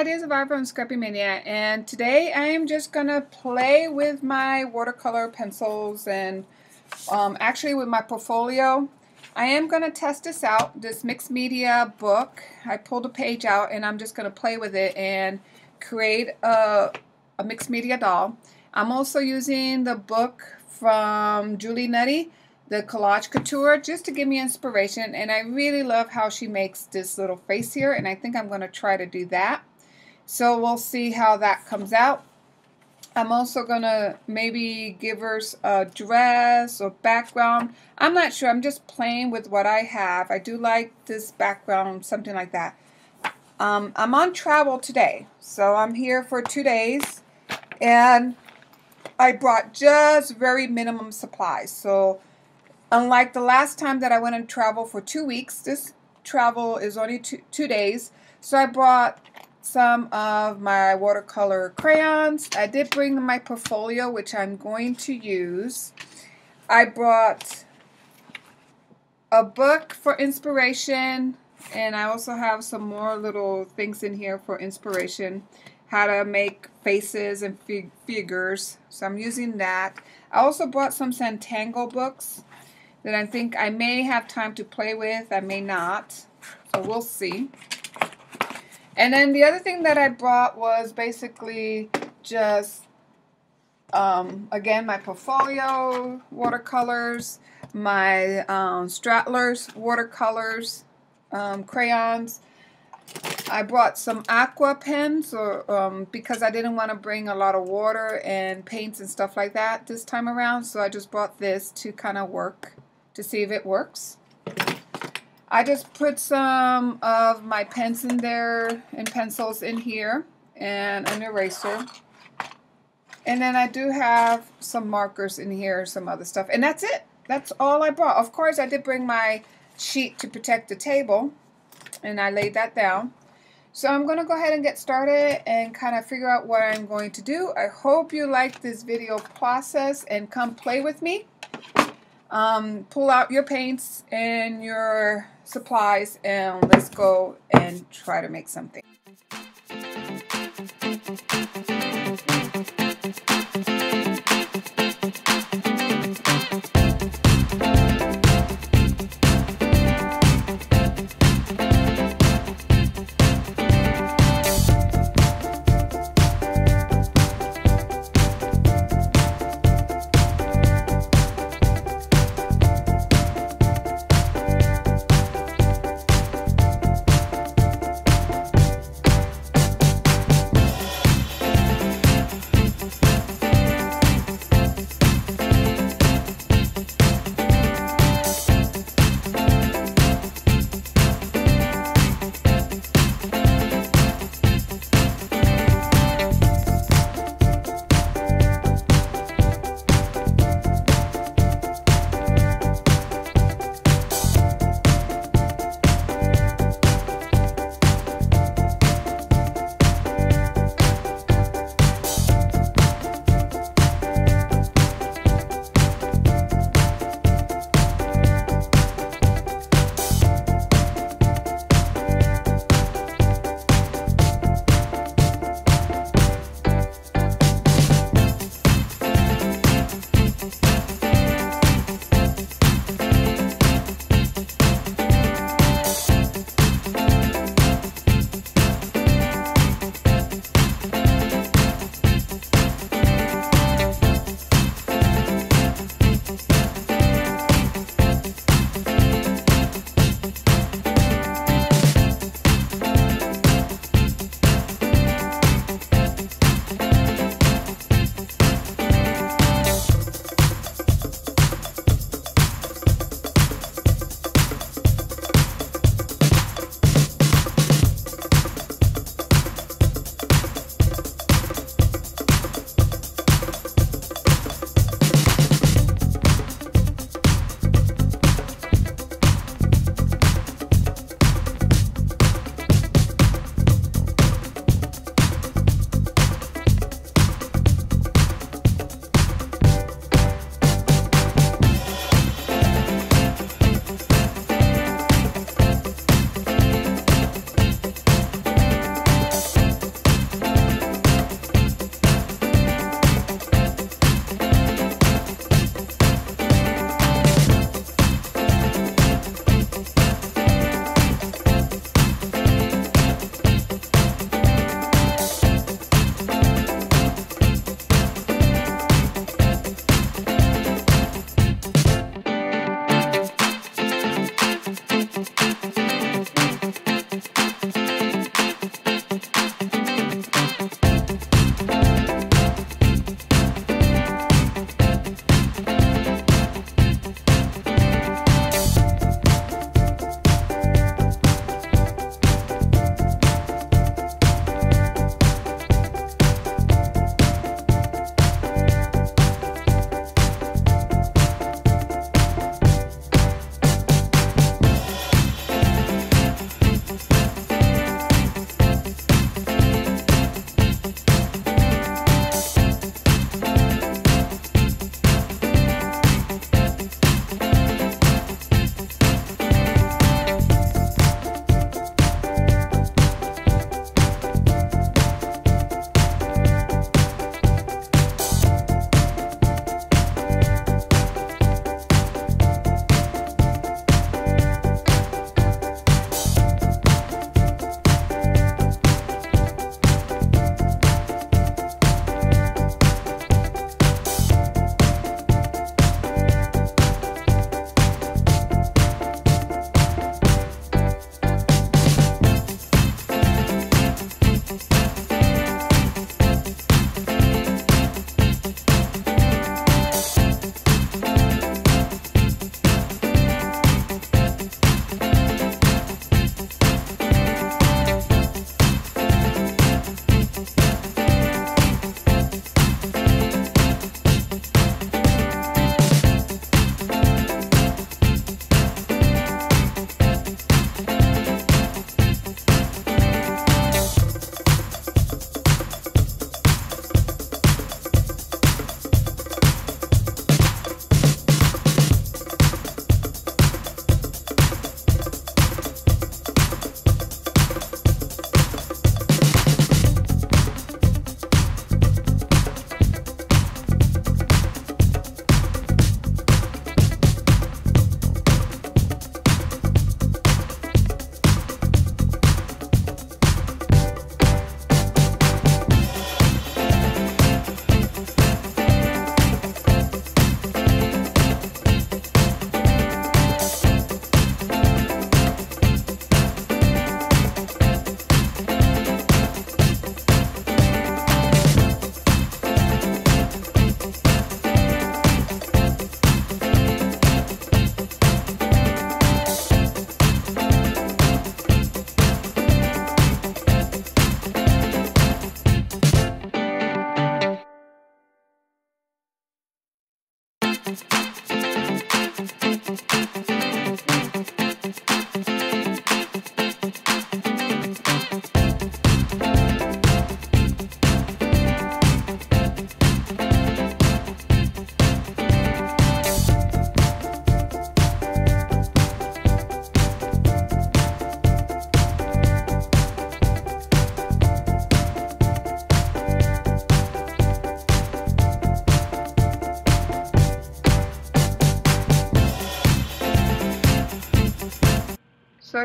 Hi, this is Bob from Scrappy Mania, and today I am just gonna play with my watercolor pencils and actually with my portfolio. I am gonna test this out, this mixed media book. I pulled a page out and I'm just gonna play with it and create a mixed media doll. I'm also using the book from Julie Nutting, the collage couture, just to give me inspiration, and I really love how she makes this little face here, and I think I'm gonna try to do that. So we'll see how that comes out. I'm also gonna maybe give her a dress or background. I'm not sure, I'm just playing with what I have. I do like this background, something like that. I'm on travel today, so I'm here for 2 days, and I brought just very minimum supplies. So unlike the last time that I went on travel for 2 weeks, this travel is only two days. So I brought some of my watercolor crayons. I did bring my portfolio, which I'm going to use. I brought a book for inspiration, and I also have some more little things in here for inspiration, how to make faces and figures, so I'm using that. I also brought some Zentangle books that I think I may have time to play with, I may not, so we'll see. And then the other thing that I brought was basically just, again, my portfolio watercolors, my Strathlers watercolors, crayons. I brought some aqua pens or, because I didn't want to bring a lot of water and paints and stuff like that this time around, so I just brought this to kind of work, to see if it works. I just put some of my pens in there and pencils in here and an eraser. And then I do have some markers in here, some other stuff. And that's it. That's all I brought. Of course, I did bring my sheet to protect the table, and I laid that down. So I'm going to go ahead and get started and kind of figure out what I'm going to do. I hope you like this video process, and come play with me. Pull out your paints and your supplies, and let's go and try to make something.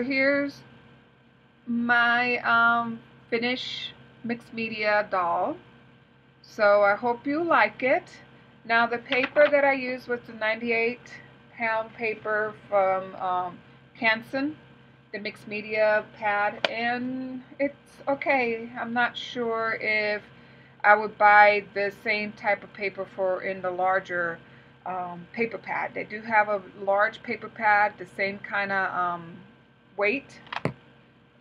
So here's my finished mixed media doll. So I hope you like it. Now the paper that I used was the 98-pound paper from Canson, the mixed media pad, and it's okay. I'm not sure if I would buy the same type of paper for in the larger paper pad. They do have a large paper pad, the same kind of weight,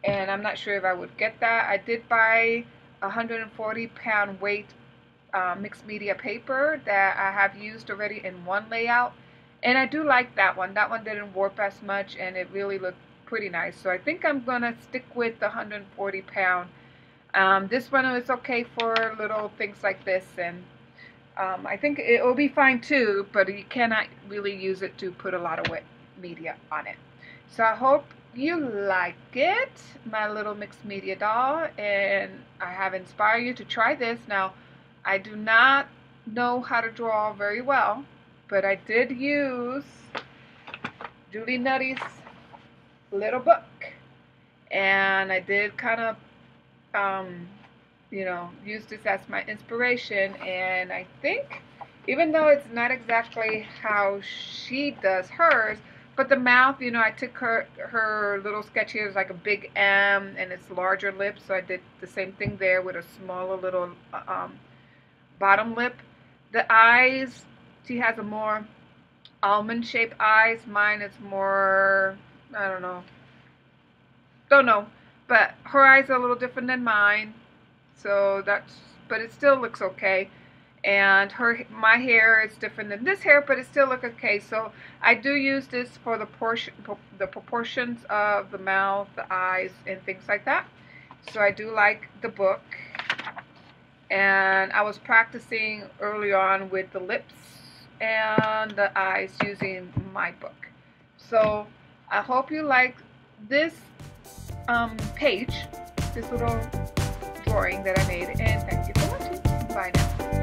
and I'm not sure if I would get that. I did buy 140-pound weight mixed media paper that I have used already in one layout, and I do like that one. That one didn't warp as much, and it really looked pretty nice. So I think I'm gonna stick with the 140-pound. This one is okay for little things like this, and I think it will be fine too, but you cannot really use it to put a lot of wet media on it. So I hope you like it, my little mixed media doll, and I have inspired you to try this. Now, I do not know how to draw very well, but I did use Julie Nutting's little book, and I did kind of you know, use this as my inspiration, and I think, even though it's not exactly how she does hers, but the mouth, you know, I took her little sketch here is like a big M, and it's larger lip, so I did the same thing there with a smaller little bottom lip. The eyes, she has a more almond-shaped eyes. Mine is more, I don't know, but her eyes are a little different than mine. So that's, but it still looks okay, and my hair is different than this hair, but it still looks okay. So I do use this for the proportions of the mouth, the eyes, and things like that. So I do like the book, and I was practicing early on with the lips and the eyes using my book. So I hope you like this page, this little drawing that I made, and thank you for watching. Bye now.